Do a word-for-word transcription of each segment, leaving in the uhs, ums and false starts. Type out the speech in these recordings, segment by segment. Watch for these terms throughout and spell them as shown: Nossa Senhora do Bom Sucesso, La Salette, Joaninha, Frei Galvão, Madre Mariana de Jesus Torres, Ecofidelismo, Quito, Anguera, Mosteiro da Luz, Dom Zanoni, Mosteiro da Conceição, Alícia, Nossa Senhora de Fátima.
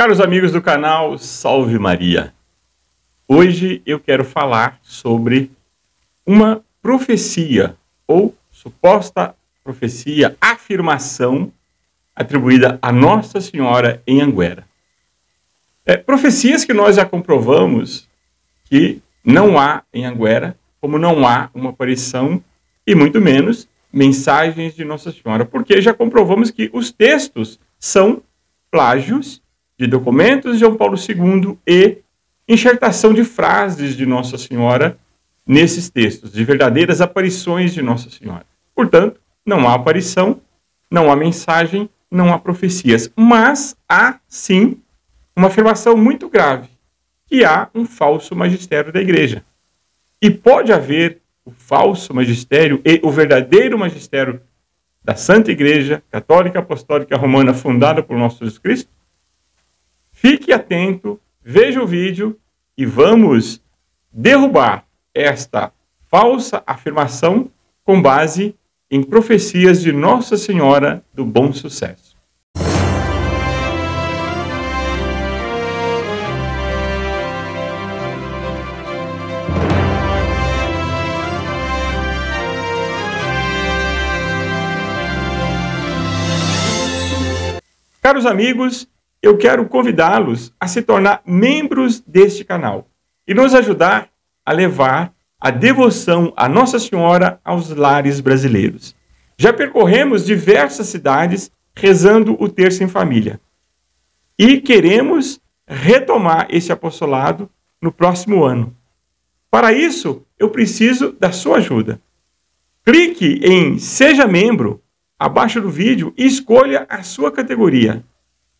Caros amigos do canal, salve Maria! Hoje eu quero falar sobre uma profecia ou suposta profecia, afirmação atribuída a Nossa Senhora em Anguera. É, profecias que nós já comprovamos que não há em Anguera, como não há uma aparição e muito menos mensagens de Nossa Senhora, porque já comprovamos que os textos são plágios de documentos de João Paulo segundo e enxertação de frases de Nossa Senhora nesses textos, de verdadeiras aparições de Nossa Senhora. Portanto, não há aparição, não há mensagem, não há profecias, mas há, sim, uma afirmação muito grave, que há um falso magistério da Igreja. E pode haver o falso magistério e o verdadeiro magistério da Santa Igreja Católica Apostólica Romana, fundada por Nosso Jesus Cristo. Fique atento, veja o vídeo e vamos derrubar esta falsa afirmação com base em profecias de Nossa Senhora do Bom Sucesso. Caros amigos, eu quero convidá-los a se tornar membros deste canal e nos ajudar a levar a devoção à Nossa Senhora aos lares brasileiros. Já percorremos diversas cidades rezando o terço em família e queremos retomar esse apostolado no próximo ano. Para isso, eu preciso da sua ajuda. Clique em Seja Membro abaixo do vídeo e escolha a sua categoria: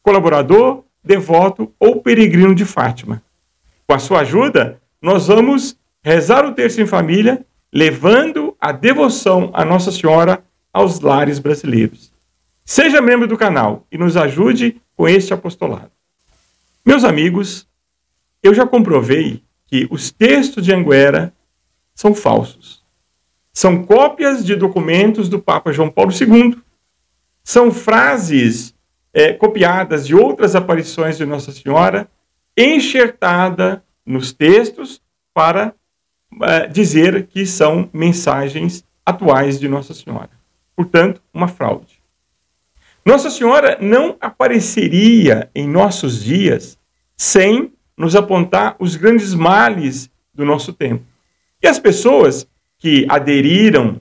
colaborador, devoto ou peregrino de Fátima. Com a sua ajuda, nós vamos rezar o terço em família, levando a devoção à Nossa Senhora aos lares brasileiros. Seja membro do canal e nos ajude com este apostolado. Meus amigos, eu já comprovei que os textos de Anguera são falsos. São cópias de documentos do Papa João Paulo segundo. São frases É, copiadas de outras aparições de Nossa Senhora, enxertada nos textos para é, dizer que são mensagens atuais de Nossa Senhora. Portanto, uma fraude. Nossa Senhora não apareceria em nossos dias sem nos apontar os grandes males do nosso tempo. E as pessoas que aderiram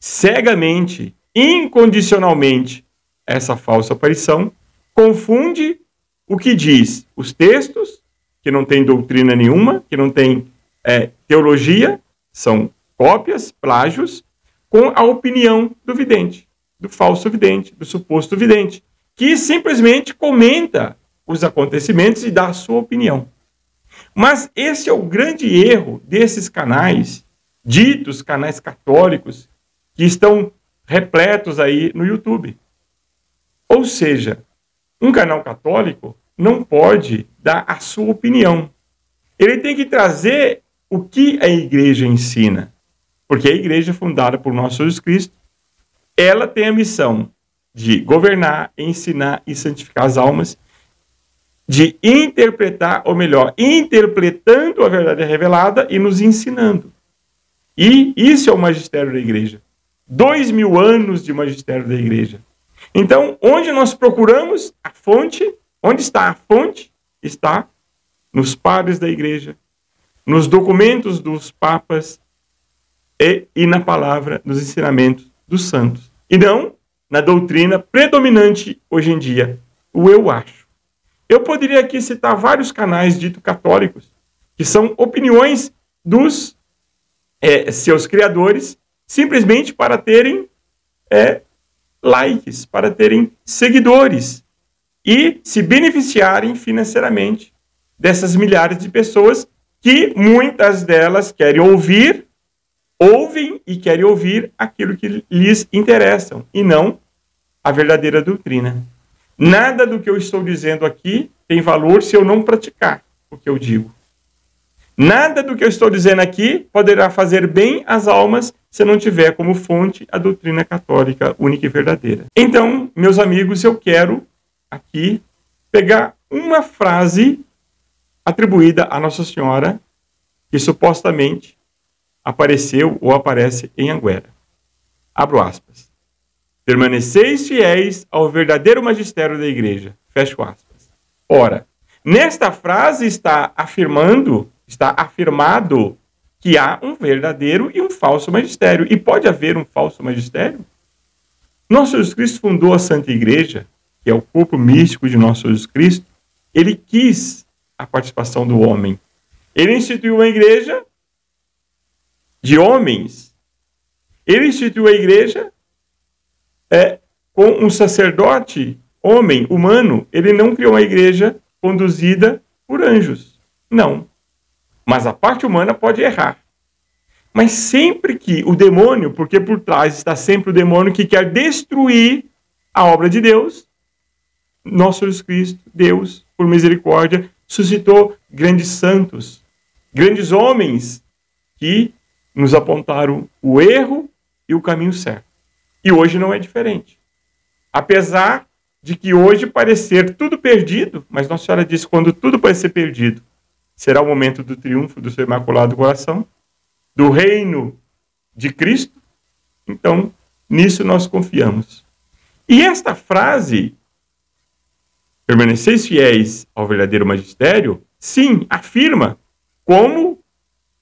cegamente, incondicionalmente, essa falsa aparição, confunde o que diz os textos, que não tem doutrina nenhuma, que não tem é, teologia, são cópias, plágios, com a opinião do vidente, do falso vidente, do suposto vidente, que simplesmente comenta os acontecimentos e dá a sua opinião. Mas esse é o grande erro desses canais, ditos canais católicos, que estão repletos aí no YouTube. Ou seja, um canal católico não pode dar a sua opinião. Ele tem que trazer o que a Igreja ensina. Porque a Igreja, fundada por Nosso Jesus Cristo, ela tem a missão de governar, ensinar e santificar as almas, de interpretar, ou melhor, interpretando a verdade revelada e nos ensinando. E isso é o magistério da Igreja. Dois mil anos de magistério da Igreja. Então, onde nós procuramos a fonte, onde está a fonte? Está nos padres da Igreja, nos documentos dos papas e, e na palavra, nos ensinamentos dos santos. E não na doutrina predominante hoje em dia, o eu acho. Eu poderia aqui citar vários canais dito católicos, que são opiniões dos é, seus criadores, simplesmente para terem É, likes, para terem seguidores e se beneficiarem financeiramente dessas milhares de pessoas que muitas delas querem ouvir, ouvem e querem ouvir aquilo que lhes interessam e não a verdadeira doutrina. Nada do que eu estou dizendo aqui tem valor se eu não praticar o que eu digo. Nada do que eu estou dizendo aqui poderá fazer bem às almas se não tiver como fonte a doutrina católica única e verdadeira. Então, meus amigos, eu quero aqui pegar uma frase atribuída a Nossa Senhora que supostamente apareceu ou aparece em Anguera. Abro aspas. Permaneceis fiéis ao verdadeiro magistério da Igreja. Fecho aspas. Ora, nesta frase está afirmando, está afirmado que há um verdadeiro e um falso magistério. E pode haver um falso magistério? Nosso Jesus Cristo fundou a Santa Igreja, que é o corpo místico de Nosso Jesus Cristo. Ele quis a participação do homem. Ele instituiu uma igreja de homens. Ele instituiu a igreja é, com um sacerdote homem, humano. Ele não criou uma igreja conduzida por anjos. Não. Mas a parte humana pode errar. Mas sempre que o demônio, porque por trás está sempre o demônio que quer destruir a obra de Deus, Nosso Jesus Cristo, Deus, por misericórdia, suscitou grandes santos, grandes homens que nos apontaram o erro e o caminho certo. E hoje não é diferente. Apesar de que hoje parecer tudo perdido, mas Nossa Senhora disse, quando tudo parecer perdido, será o momento do triunfo do seu Imaculado Coração, do reino de Cristo. Então, nisso nós confiamos. E esta frase, permaneceis fiéis ao verdadeiro magistério, sim, afirma como,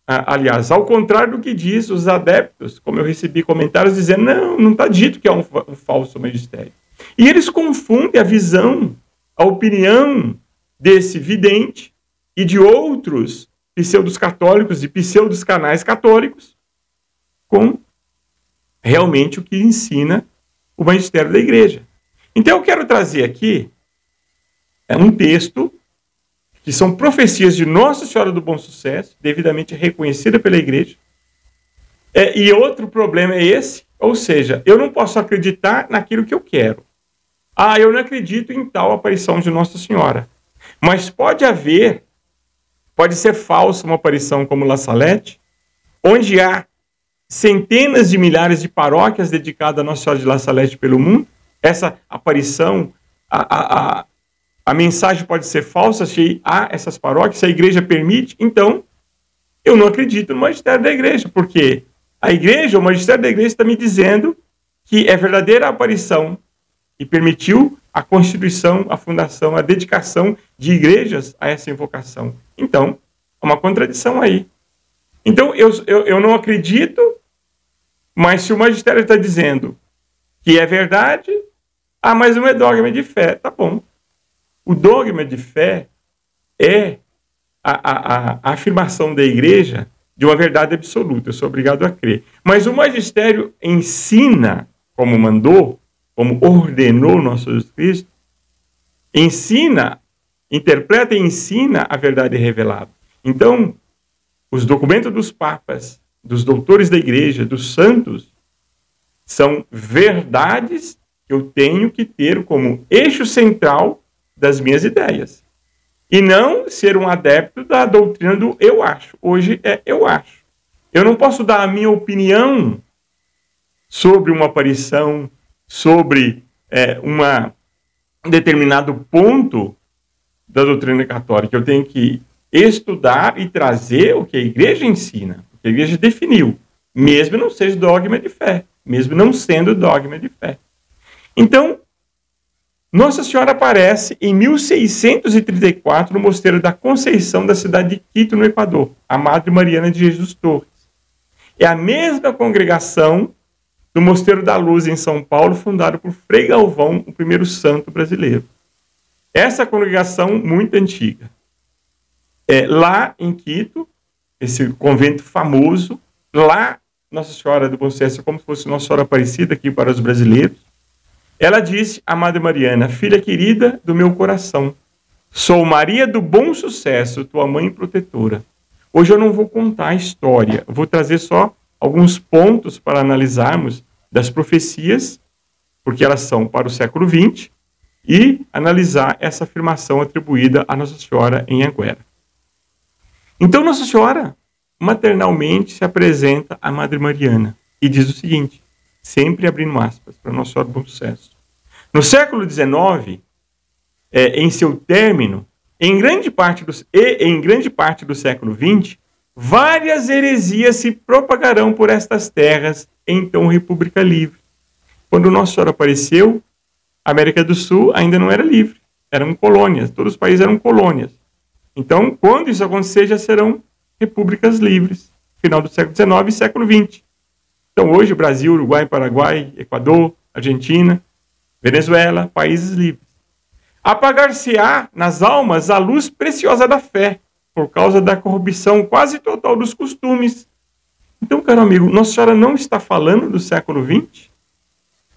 aliás, ao contrário do que diz os adeptos, como eu recebi comentários dizendo, não, não está dito que é um, um falso magistério. E eles confundem a visão, a opinião desse vidente e de outros pseudos católicos e pseudos canais católicos com realmente o que ensina o magistério da Igreja. Então eu quero trazer aqui é um texto que são profecias de Nossa Senhora do Bom Sucesso, devidamente reconhecida pela Igreja. É, e outro problema é esse, ou seja, eu não posso acreditar naquilo que eu quero. Ah, eu não acredito em tal aparição de Nossa Senhora. Mas pode haver, pode ser falsa uma aparição como La Salette, onde há centenas de milhares de paróquias dedicadas a Nossa Senhora de La Salette pelo mundo. Essa aparição, a... a, a A mensagem pode ser falsa se há essas paróquias, se a igreja permite. Então, eu não acredito no magistério da igreja, porque a igreja, o magistério da igreja está me dizendo que é verdadeira a aparição e permitiu a constituição, a fundação, a dedicação de igrejas a essa invocação. Então, é uma contradição aí. Então, eu, eu, eu não acredito, mas se o magistério está dizendo que é verdade, ah, mas não é dogma de fé, tá bom. O dogma de fé é a, a, a afirmação da igreja de uma verdade absoluta. Eu sou obrigado a crer. Mas o magistério ensina, como mandou, como ordenou nosso Jesus Cristo, ensina, interpreta e ensina a verdade revelada. Então, os documentos dos papas, dos doutores da igreja, dos santos, são verdades que eu tenho que ter como eixo central das minhas ideias. E não ser um adepto da doutrina do eu acho. Hoje é eu acho. Eu não posso dar a minha opinião sobre uma aparição, sobre é, uma, um determinado ponto da doutrina católica. Eu tenho que estudar e trazer o que a igreja ensina, o que a igreja definiu, mesmo não seja dogma de fé, mesmo não sendo dogma de fé. Então, Nossa Senhora aparece em mil seiscentos e trinta e quatro no Mosteiro da Conceição da cidade de Quito, no Equador, a Madre Mariana de Jesus Torres. É a mesma congregação do Mosteiro da Luz, em São Paulo, fundado por Frei Galvão, o primeiro santo brasileiro. Essa congregação muito antiga. É, lá em Quito, esse convento famoso, lá Nossa Senhora do Bom Sucesso, como se fosse Nossa Senhora Aparecida aqui para os brasileiros, ela disse, amada Mariana, filha querida do meu coração, sou Maria do Bom Sucesso, tua mãe protetora. Hoje eu não vou contar a história, vou trazer só alguns pontos para analisarmos das profecias, porque elas são para o século vinte, e analisar essa afirmação atribuída a Nossa Senhora em Anguera. Então Nossa Senhora maternalmente se apresenta à Madre Mariana e diz o seguinte, sempre abrindo aspas para Nossa Senhora do Bom Sucesso. No século dezenove, é, em seu término, em grande parte do, e em grande parte do século vinte, várias heresias se propagarão por estas terras, então República Livre. Quando Nossa Senhora apareceu, a América do Sul ainda não era livre, eram colônias, todos os países eram colônias. Então, quando isso acontecer, já serão repúblicas livres, final do século dezenove e século vinte. Então, hoje, Brasil, Uruguai, Paraguai, Equador, Argentina, Venezuela, países livres. Apagar-se-á nas almas a luz preciosa da fé, por causa da corrupção quase total dos costumes. Então, caro amigo, Nossa Senhora não está falando do século vinte?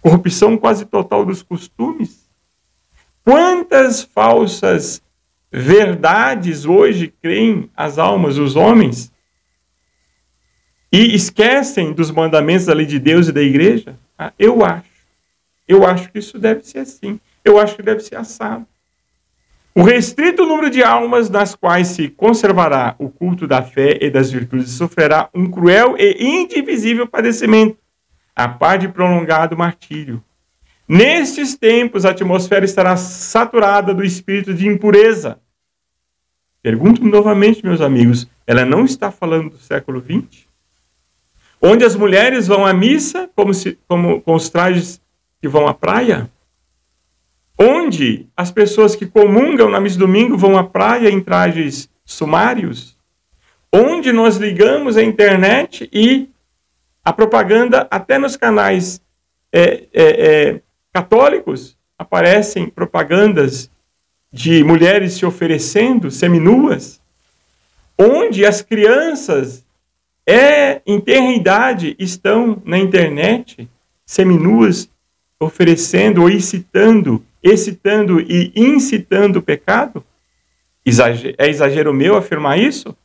Corrupção quase total dos costumes? Quantas falsas verdades hoje creem as almas dos homens e esquecem dos mandamentos da lei de Deus e da igreja? Ah, eu acho. Eu acho que isso deve ser assim. Eu acho que deve ser assado. O restrito número de almas nas quais se conservará o culto da fé e das virtudes sofrerá um cruel e indivisível padecimento, a par de prolongado martírio. Nestes tempos, a atmosfera estará saturada do espírito de impureza. Pergunto novamente, meus amigos, ela não está falando do século vinte? Onde as mulheres vão à missa, como, se, como com os trajes que vão à praia? Onde as pessoas que comungam na missa de domingo vão à praia em trajes sumários? Onde nós ligamos a internet e a propaganda, até nos canais é, é, é, católicos aparecem propagandas de mulheres se oferecendo, seminuas, onde as crianças é, em tenra idade estão na internet, seminuas, oferecendo ou incitando, excitando e incitando o pecado? Exager- é exagero meu afirmar isso?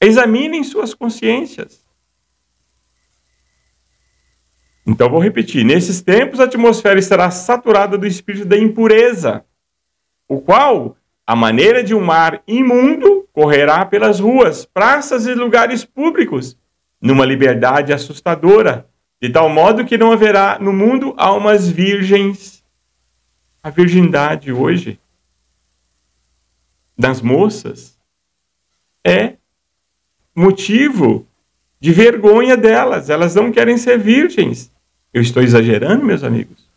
Examinem suas consciências. Então, vou repetir. Nesses tempos, a atmosfera estará saturada do espírito da impureza, o qual, à maneira de um mar imundo, correrá pelas ruas, praças e lugares públicos, numa liberdade assustadora, de tal modo que não haverá no mundo almas virgens. A virgindade hoje, das moças, é motivo de vergonha delas. Elas não querem ser virgens. Eu estou exagerando, meus amigos?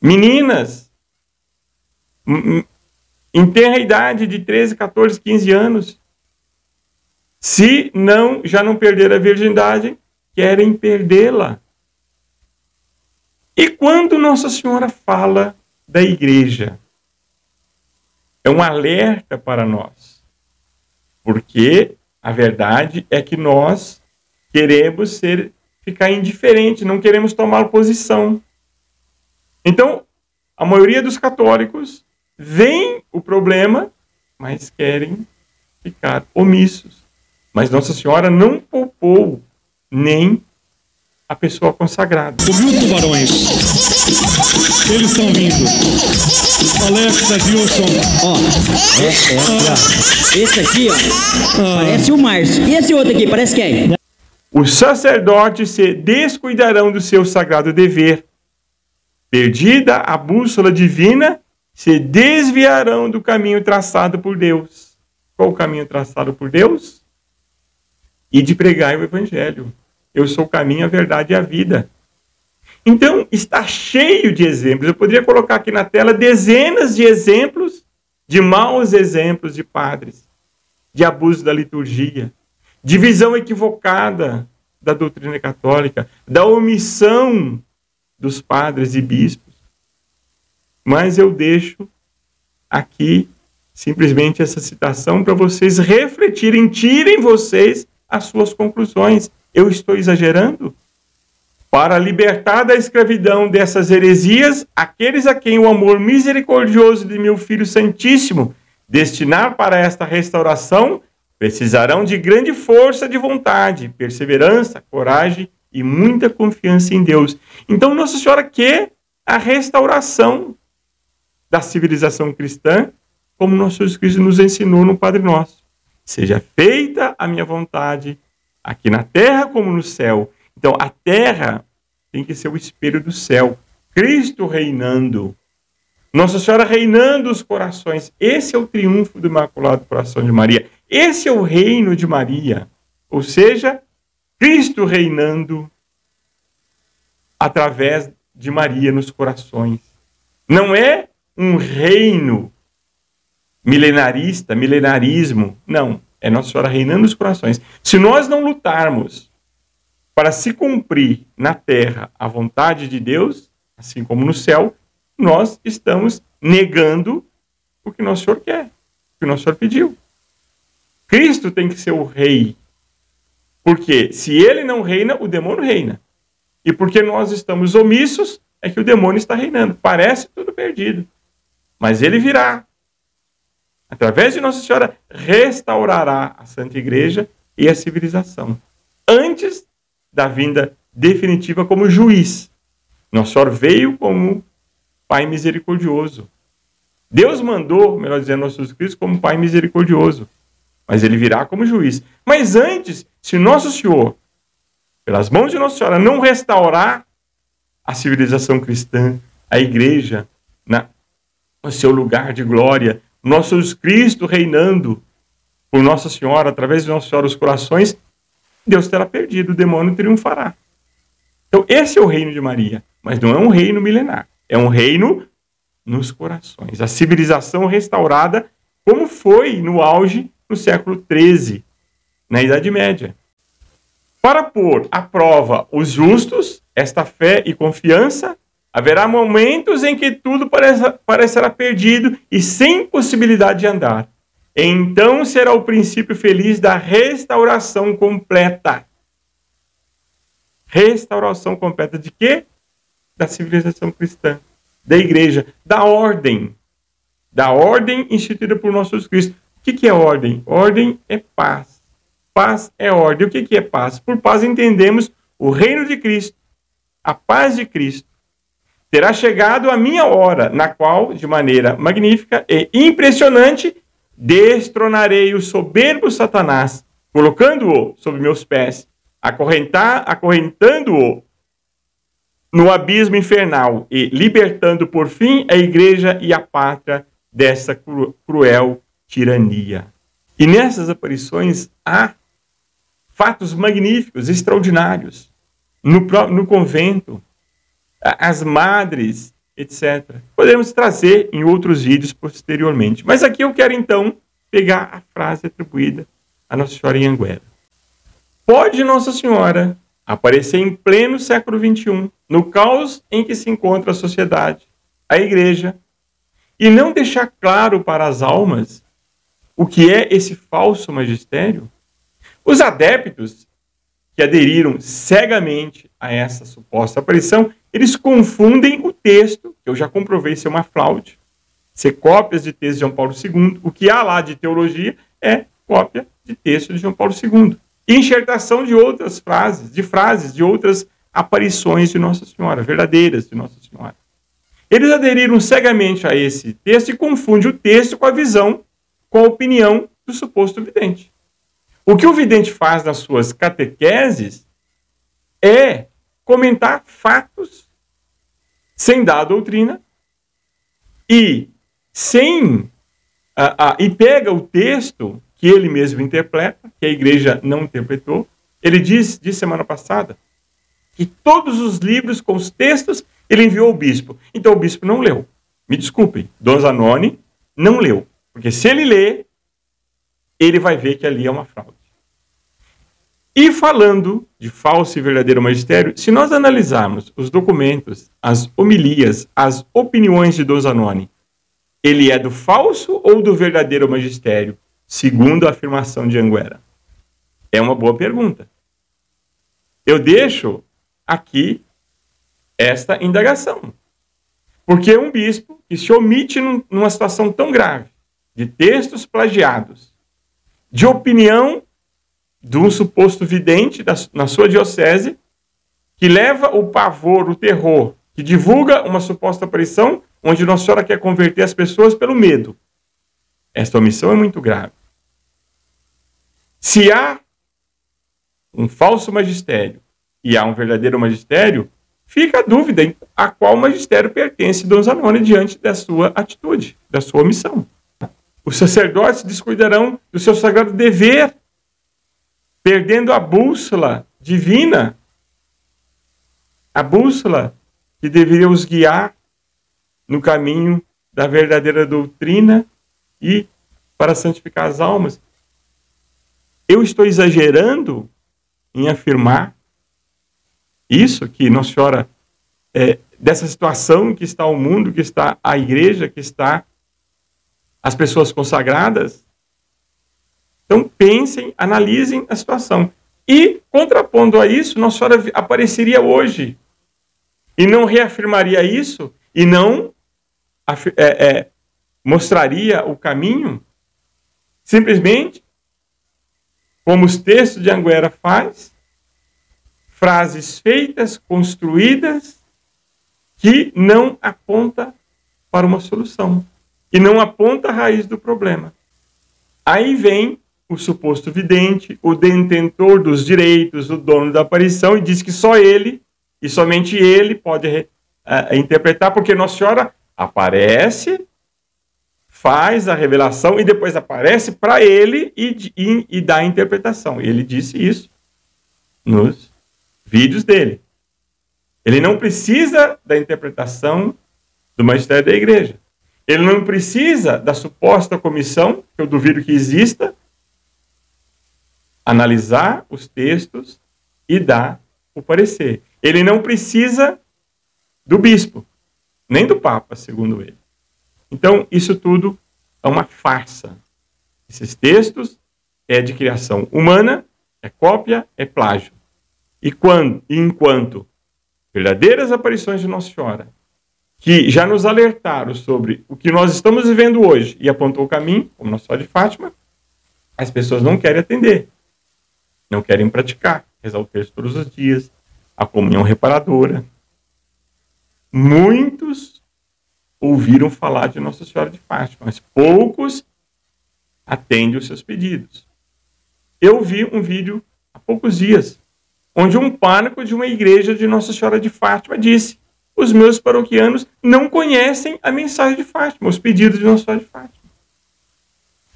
Meninas, em tenra idade de treze, quatorze, quinze anos, se não, já não perder a virgindade, querem perdê-la. E quando Nossa Senhora fala da igreja, é um alerta para nós, porque a verdade é que nós queremos ser, ficar indiferente, não queremos tomar posição. Então, a maioria dos católicos vê o problema, mas querem ficar omissos. Mas Nossa Senhora não poupou nem a pessoa consagrada. Ouviu, tubarões? Eles estão vindo. Alexa, Wilson. Ó, é, é, ah. Esse aqui, ó, ah. parece o Márcio. E esse outro aqui, parece quem? Os sacerdotes se descuidarão do seu sagrado dever. Perdida a bússola divina, se desviarão do caminho traçado por Deus. Qual o caminho traçado por Deus? E de pregar o evangelho. Eu sou o caminho, a verdade e a vida. Então, está cheio de exemplos. Eu poderia colocar aqui na tela dezenas de exemplos, de maus exemplos de padres, de abuso da liturgia, de visão equivocada da doutrina católica, da omissão dos padres e bispos. Mas eu deixo aqui simplesmente essa citação para vocês refletirem, tirem vocês as suas conclusões. Eu estou exagerando? Para libertar da escravidão dessas heresias, aqueles a quem o amor misericordioso de meu Filho Santíssimo destinar para esta restauração, precisarão de grande força de vontade, perseverança, coragem e muita confiança em Deus. Então, Nossa Senhora quer a restauração da civilização cristã, como nosso Jesus Cristo nos ensinou no Padre Nosso. Seja feita a minha vontade, aqui na terra como no céu. Então, a terra tem que ser o espelho do céu. Cristo reinando. Nossa Senhora reinando os corações. Esse é o triunfo do Imaculado Coração de Maria. Esse é o reino de Maria. Ou seja, Cristo reinando através de Maria nos corações. Não é um reino milenarista, milenarismo. Não, é Nossa Senhora reinando nos corações. Se nós não lutarmos para se cumprir na terra a vontade de Deus, assim como no céu, nós estamos negando o que Nosso Senhor quer, o que Nosso Senhor pediu. Cristo tem que ser o rei, porque se ele não reina, o demônio reina. E porque nós estamos omissos, é que o demônio está reinando. Parece tudo perdido, mas ele virá. Através de Nossa Senhora, restaurará a Santa Igreja e a civilização, antes da vinda definitiva como juiz. Nosso Senhor veio como Pai misericordioso. Deus mandou, melhor dizendo, nosso Senhor Cristo como Pai misericordioso, mas ele virá como juiz. Mas antes, se Nosso Senhor, pelas mãos de Nossa Senhora, não restaurar a civilização cristã, a igreja, na, no seu lugar de glória, nosso Senhor Cristo reinando por Nossa Senhora, através de Nossa Senhora, os corações, Deus terá perdido, o demônio triunfará. Então, esse é o reino de Maria, mas não é um reino milenar. É um reino nos corações. A civilização restaurada, como foi no auge no século treze, na Idade Média. Para pôr à prova os justos, esta fé e confiança, haverá momentos em que tudo parecerá perdido e sem possibilidade de andar. Então será o princípio feliz da restauração completa. Restauração completa de quê? Da civilização cristã, da igreja, da ordem, da ordem instituída por Nosso Senhor Cristo. O que que é ordem? Ordem é paz. Paz é ordem. O que que é paz? Por paz entendemos o reino de Cristo, a paz de Cristo. Terá chegado a minha hora, na qual, de maneira magnífica e impressionante, destronarei o soberbo Satanás, colocando-o sob meus pés, acorrentar, acorrentando-o no abismo infernal e libertando por fim a igreja e a pátria dessa cru, cruel tirania. E nessas aparições há fatos magníficos, extraordinários. No, no convento, as madres, etcétera. Podemos trazer em outros vídeos posteriormente. Mas aqui eu quero então pegar a frase atribuída a Nossa Senhora em Anguera. Pode Nossa Senhora aparecer em pleno século vinte e um, no caos em que se encontra a sociedade, a igreja, e não deixar claro para as almas o que é esse falso magistério? Os adeptos que aderiram cegamente a essa suposta aparição, eles confundem o texto, que eu já comprovei ser uma fraude, ser cópias de texto de João Paulo segundo, o que há lá de teologia é cópia de texto de João Paulo segundo. Enxertação de outras frases, de frases, de outras aparições de Nossa Senhora, verdadeiras de Nossa Senhora. Eles aderiram cegamente a esse texto e confundem o texto com a visão, com a opinião do suposto vidente. O que o vidente faz nas suas catequeses é comentar fatos sem dar a doutrina e, sem, a, a, e pega o texto que ele mesmo interpreta, que a igreja não interpretou. Ele disse, disse semana passada, que todos os livros com os textos ele enviou ao bispo. Então o bispo não leu. Me desculpem, Dom Zanoni não leu. Porque se ele lê, ele vai ver que ali é uma fraude. E falando de falso e verdadeiro magistério, se nós analisarmos os documentos, as homilias, as opiniões de Dom Zanoni, ele é do falso ou do verdadeiro magistério? Segundo a afirmação de Anguera? É uma boa pergunta. Eu deixo aqui esta indagação. Porque um bispo que se omite num, numa situação tão grave, de textos plagiados, de opinião de um suposto vidente da, na sua diocese, que leva o pavor, o terror, que divulga uma suposta aparição, onde Nossa Senhora quer converter as pessoas pelo medo. Esta omissão é muito grave. Se há um falso magistério e há um verdadeiro magistério, Fica a dúvida em a qual magistério pertence Dom Zanoni diante da sua atitude, da sua omissão. Os sacerdotes descuidarão do seu sagrado dever, perdendo a bússola divina, a bússola que deveria os guiar no caminho da verdadeira doutrina e para santificar as almas. Eu estou exagerando em afirmar isso, que Nossa Senhora, é, dessa situação que está o mundo, que está a igreja, que está as pessoas consagradas? Então pensem, analisem a situação. E, contrapondo a isso, Nossa Senhora apareceria hoje e não reafirmaria isso e não é, é, mostraria o caminho, simplesmente, como os textos de Anguera faz, frases feitas, construídas, que não aponta para uma solução e não aponta a raiz do problema. Aí vem o suposto vidente, o detentor dos direitos, o dono da aparição, e diz que só ele e somente ele pode uh, interpretar, porque Nossa Senhora aparece, faz a revelação e depois aparece para ele e, e, e dá a interpretação. Ele disse isso nos vídeos dele. Ele não precisa da interpretação do magistério da igreja. Ele não precisa da suposta comissão, que eu duvido que exista, analisar os textos e dar o parecer. Ele não precisa do bispo, nem do papa, segundo ele. Então, isso tudo é uma farsa. Esses textos é de criação humana, é cópia, é plágio. E quando, enquanto verdadeiras aparições de Nossa Senhora, que já nos alertaram sobre o que nós estamos vivendo hoje e apontou o caminho, como Nossa Senhora de Fátima, as pessoas não querem atender, não querem praticar, rezar o texto todos os dias, a comunhão reparadora. Muitos ouviram falar de Nossa Senhora de Fátima, mas poucos atendem os seus pedidos. Eu vi um vídeo há poucos dias, onde um pároco de uma igreja de Nossa Senhora de Fátima disse: os meus paroquianos não conhecem a mensagem de Fátima, os pedidos de Nossa Senhora de Fátima.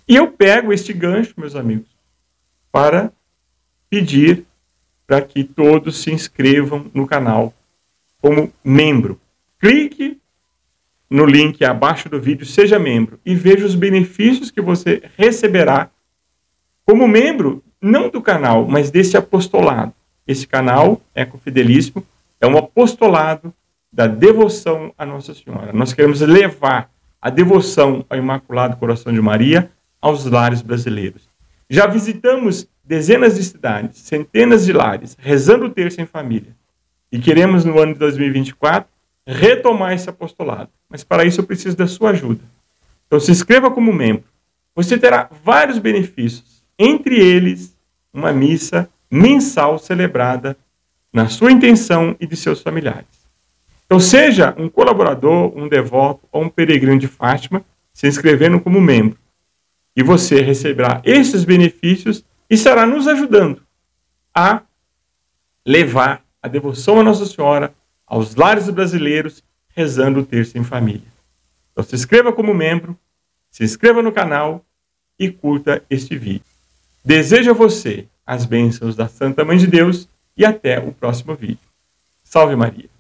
E eu pego este gancho, meus amigos, para pedir para que todos se inscrevam no canal como membro. Clique no link abaixo do vídeo, seja membro, e veja os benefícios que você receberá como membro, não do canal, mas desse apostolado. Esse canal, Ecofidelismo, é um apostolado da devoção à Nossa Senhora. Nós queremos levar a devoção ao Imaculado Coração de Maria aos lares brasileiros. Já visitamos dezenas de cidades, centenas de lares, rezando o terço em família. E queremos, no ano de dois mil e vinte e quatro, retomar esse apostolado. Mas para isso eu preciso da sua ajuda. Então se inscreva como membro. Você terá vários benefícios, entre eles uma missa mensal celebrada na sua intenção e de seus familiares. Então seja um colaborador, um devoto ou um peregrino de Fátima, se inscrevendo como membro. E você receberá esses benefícios e estará nos ajudando a levar a devoção à Nossa Senhora aos lares brasileiros, rezando o terço em família. Então se inscreva como membro, se inscreva no canal e curta este vídeo. Desejo a você as bênçãos da Santa Mãe de Deus e até o próximo vídeo. Salve Maria!